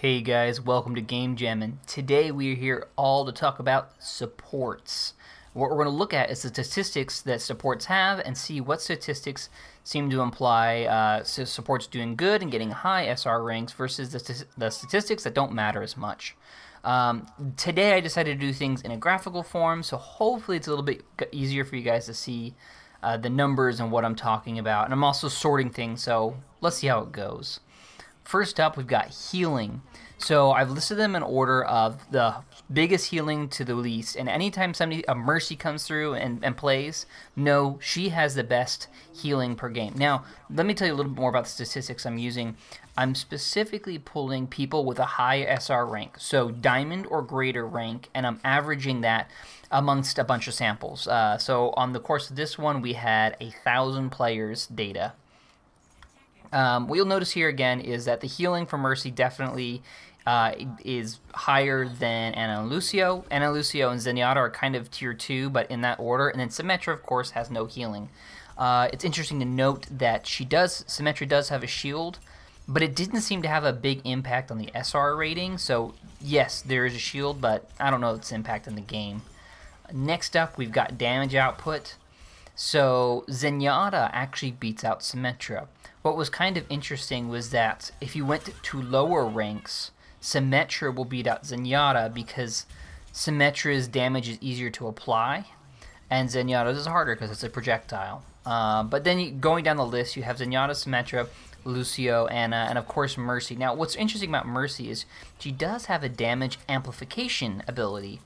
Hey guys, welcome to Game Jammin'. Today we are here all to talk about supports. What we're going to look at is the statistics that supports have and see what statistics seem to imply supports doing good and getting high SR ranks versus the statistics that don't matter as much. Today I decided to do things in a graphical form, so hopefully it's a little bit easier for you guys to see the numbers and what I'm talking about. And I'm also sorting things, so let's see how it goes. First up, we've got healing. So I've listed them in order of the biggest healing to the least. And anytime somebody, a Mercy comes through and plays, no, she has the best healing per game. Now, let me tell you a little bit more about the statistics I'm using. I'm specifically pulling people with a high SR rank, so diamond or greater rank, and I'm averaging that amongst a bunch of samples. So on the course of this one, we had 1,000 players data. What you'll notice here again is that the healing for Mercy definitely is higher than Ana and Lucio. Ana and Lucio and Zenyatta are kind of tier 2, but in that order. And then Symmetra, of course, has no healing. It's interesting to note that Symmetra does have a shield, but it didn't seem to have a big impact on the SR rating. So yes, there is a shield, but I don't know its impact in the game. Next up, we've got damage output. So Zenyatta actually beats out Symmetra. What was kind of interesting was that if you went to lower ranks, Symmetra will beat out Zenyatta because Symmetra's damage is easier to apply, and Zenyatta's is harder because it's a projectile. But then going down the list, you have Zenyatta, Symmetra, Lucio, Ana, and of course Mercy. Now, what's interesting about Mercy is she does have a damage amplification ability.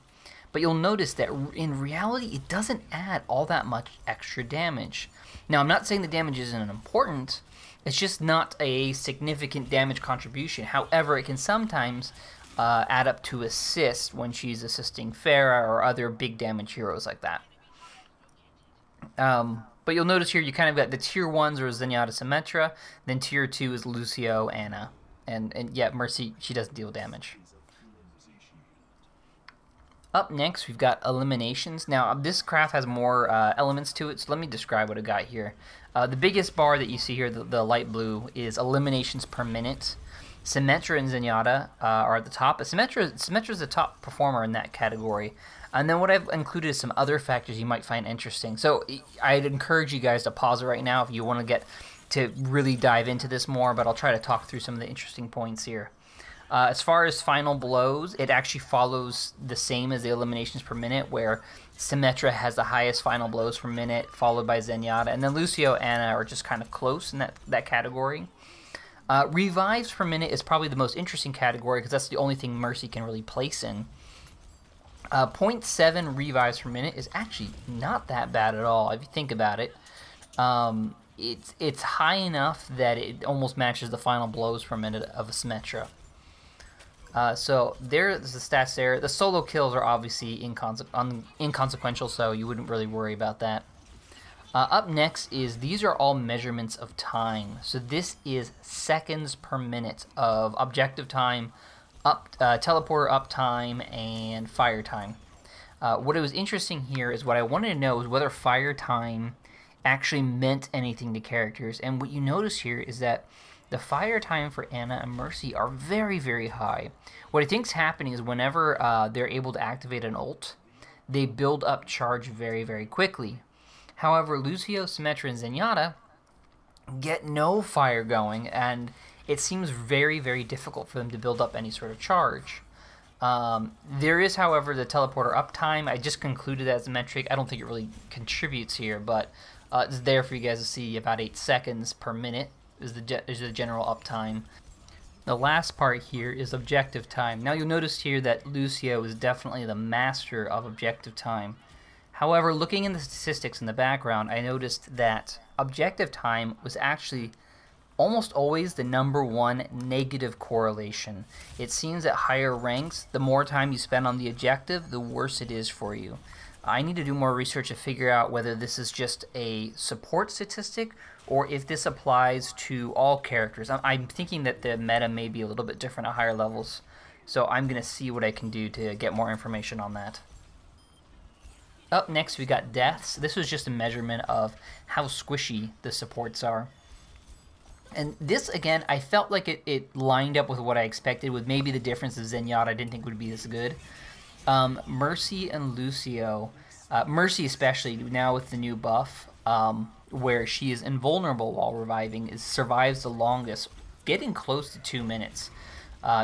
But you'll notice that in reality, it doesn't add all that much extra damage. Now, I'm not saying the damage isn't important, it's just not a significant damage contribution. However, it can sometimes add up to assist when she's assisting Pharah or other big damage heroes like that. But you'll notice here you kind of got the tier 1s are Zenyatta, Symmetra, then tier 2 is Lucio, Ana, and yeah, Mercy, she doesn't deal damage. Up next, we've got eliminations. Now, this craft has more elements to it, so let me describe what I got here. The biggest bar that you see here, the light blue, is eliminations per minute. Symmetra and Zenyatta are at the top. Symmetra's the top performer in that category. And then what I've included is some other factors you might find interesting. So I'd encourage you guys to pause it right now if you want to get to really dive into this more, but I'll try to talk through some of the interesting points here. As far as final blows, it actually follows the same as the eliminations per minute, where Symmetra has the highest final blows per minute, followed by Zenyatta, and then Lucio and Ana are just kind of close in that category. Revives per minute is probably the most interesting category, because that's the only thing Mercy can really place in. 0.7 revives per minute is actually not that bad at all, if you think about it. It's high enough that it almost matches the final blows per minute of a Symmetra. So there's the stats there. The solo kills are obviously inconsequential, so you wouldn't really worry about that. Up next is these are all measurements of time. So this is seconds per minute of objective time, teleporter uptime, and fire time. What was interesting here is what I wanted to know is whether fire time actually meant anything to characters. And what you notice here is that the fire time for Ana and Mercy are very, very high. What I think's happening is whenever they're able to activate an ult, they build up charge very, very quickly. However, Lucio, Symmetra, and Zenyatta get no fire going, and it seems very, very difficult for them to build up any sort of charge. There is, however, the teleporter uptime. I just concluded that as a metric. I don't think it really contributes here, but it's there for you guys to see. About 8 seconds per minute is the general uptime. The last part here is objective time. Now you'll notice here that Lucio is definitely the master of objective time. However, looking in the statistics in the background, I noticed that objective time was actually almost always the #1 negative correlation. It seems at higher ranks, the more time you spend on the objective, the worse it is for you. I need to do more research to figure out whether this is just a support statistic or if this applies to all characters. I'm thinking that the meta may be a little bit different at higher levels, so I'm going to see what I can do to get more information on that. Up next, we got deaths. This was just a measurement of how squishy the supports are. And this, again, I felt like it lined up with what I expected, with maybe the difference of Zenyatta I didn't think would be this good. Mercy and Lucio, Mercy especially, now with the new buff, where she is invulnerable while reviving, survives the longest, getting close to 2 minutes,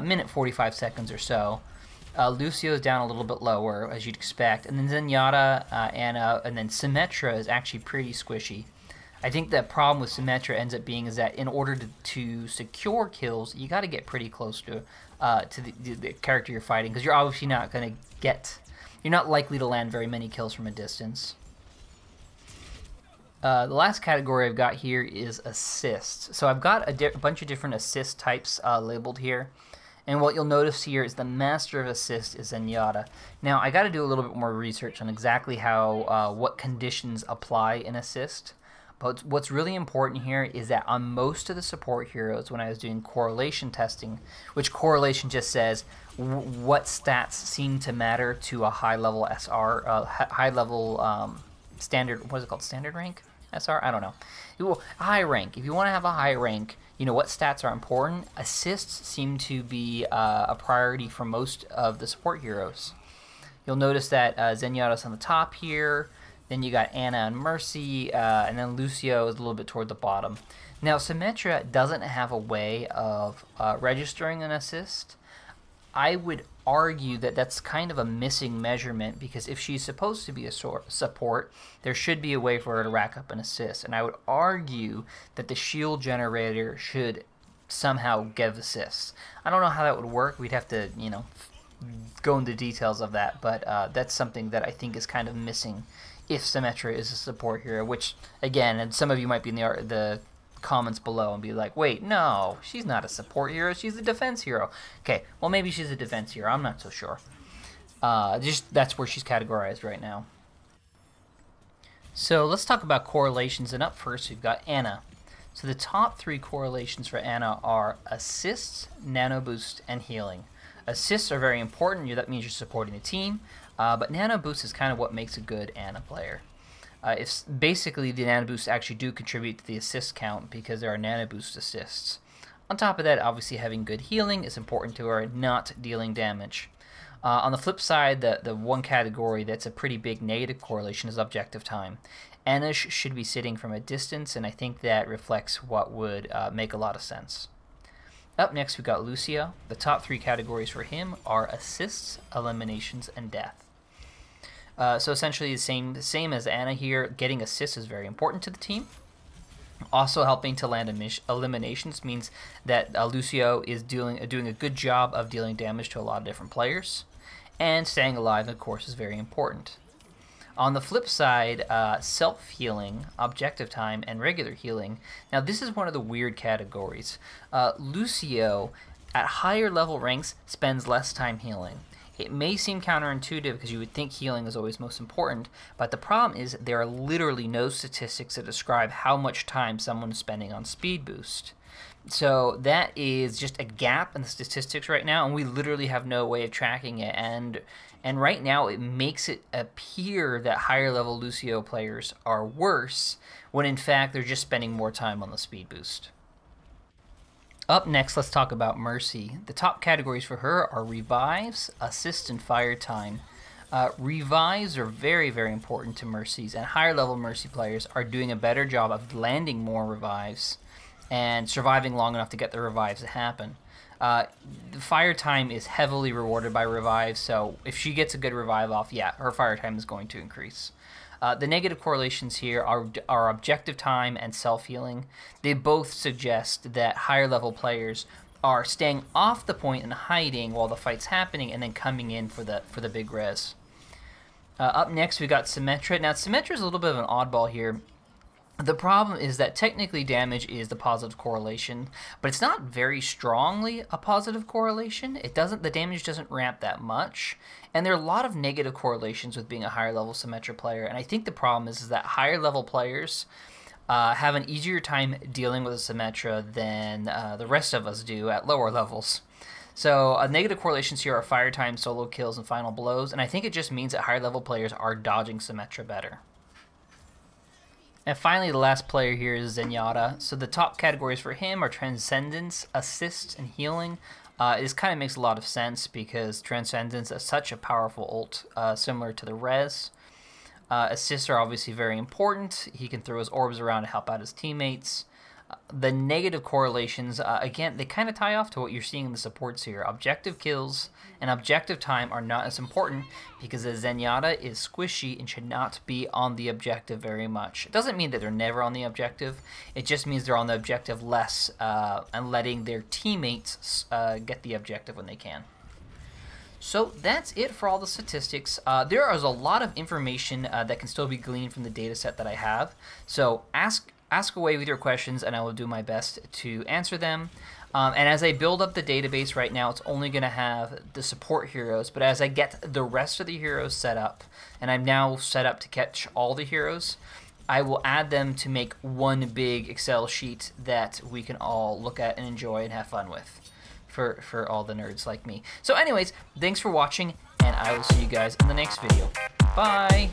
minute 45 seconds or so. Lucio's down a little bit lower, as you'd expect, and then Zenyatta, Ana, and then Symmetra is actually pretty squishy. I think the problem with Symmetra ends up being is that in order to secure kills, you got to get pretty close to the character you're fighting, because you're obviously not going to get... You're not likely to land very many kills from a distance. The last category I've got here is assist. So I've got a bunch of different assist types labeled here. And what you'll notice here is the master of assist is Zenyatta. Now, I got to do a little bit more research on exactly how what conditions apply in assist. But what's really important here is that on most of the support heroes, when I was doing correlation testing, which correlation just says what stats seem to matter to a high-level SR, high-level standard, what is it called, standard rank? SR? I don't know. Well, high rank. If you want to have a high rank, you know what stats are important. Assists seem to be a priority for most of the support heroes. You'll notice that Zenyatta's on the top here. Then you got Ana and Mercy, and then Lucio is a little bit toward the bottom. Now, Symmetra doesn't have a way of registering an assist. I would argue that that's kind of a missing measurement, because if she's supposed to be a support, there should be a way for her to rack up an assist. And I would argue that the shield generator should somehow give assists. I don't know how that would work. We'd have to, you know, go into details of that, but that's something that I think is kind of missing if Symmetra is a support hero, which, again, and some of you might be in the comments below and be like, wait, no, she's not a support hero, she's a defense hero. Okay, well, maybe she's a defense hero, I'm not so sure. Just that's where she's categorized right now. So let's talk about correlations, and up first we've got Ana. So the top three correlations for Ana are assists, Nano Boost, and healing. Assists are very important, that means you're supporting the team. But Nano Boost is kind of what makes a good Ana player. If basically, the Nano Boosts actually do contribute to the assist count, because there are Nano Boost assists. On top of that, obviously having good healing is important to her, not dealing damage. On the flip side, the one category that's a pretty big negative correlation is objective time. Ana should be sitting from a distance, and I think that reflects what would make a lot of sense. Up next, we've got Lucio. The top three categories for him are assists, eliminations, and death. So essentially the same as Ana here, getting assists is very important to the team. Also helping to land eliminations means that Lucio is doing a good job of dealing damage to a lot of different players. And staying alive, of course, is very important. On the flip side, self-healing, objective time, and regular healing. Now this is one of the weird categories. Lucio, at higher level ranks, spends less time healing. It may seem counterintuitive because you would think healing is always most important, but the problem is there are literally no statistics that describe how much time someone is spending on speed boost. So that is just a gap in the statistics right now, and we literally have no way of tracking it. And right now it makes it appear that higher level Lucio players are worse, when in fact they're just spending more time on the speed boost. Up next, let's talk about Mercy. The top categories for her are revives, assist, and fire time. Revives are very, very important to Mercies, and higher level Mercy players are doing a better job of landing more revives and surviving long enough to get the revives to happen. The fire time is heavily rewarded by revives, so if she gets a good revive off, yeah, her fire time is going to increase. The negative correlations here are objective time and self-healing. They both suggest that higher level players are staying off the point and hiding while the fight's happening and then coming in for the big res. Up next we got Symmetra. Now Symmetra's a little bit of an oddball here. The problem is that technically damage is the positive correlation, but it's not very strongly a positive correlation. The damage doesn't ramp that much, and there are a lot of negative correlations with being a higher level Symmetra player, and I think the problem is that higher level players have an easier time dealing with a Symmetra than the rest of us do at lower levels. So negative correlations here are fire time, solo kills, and final blows, and I think it just means that higher level players are dodging Symmetra better. And finally, the last player here is Zenyatta. So the top categories for him are Transcendence, Assist, and Healing. This kind of makes a lot of sense because Transcendence is such a powerful ult, similar to the Res. Assists are obviously very important. He can throw his orbs around to help out his teammates. The negative correlations, again, they kind of tie off to what you're seeing in the supports here. Objective kills and objective time are not as important because the Zenyatta is squishy and should not be on the objective very much. It doesn't mean that they're never on the objective. It just means they're on the objective less and letting their teammates get the objective when they can. So that's it for all the statistics. There is a lot of information that can still be gleaned from the data set that I have. So ask away with your questions and I will do my best to answer them. And as I build up the database right now, it's only going to have the support heroes, but as I get the rest of the heroes set up, and I'm now set up to catch all the heroes, I will add them to make one big Excel sheet that we can all look at and enjoy and have fun with for all the nerds like me. So anyways, thanks for watching and I will see you guys in the next video. Bye!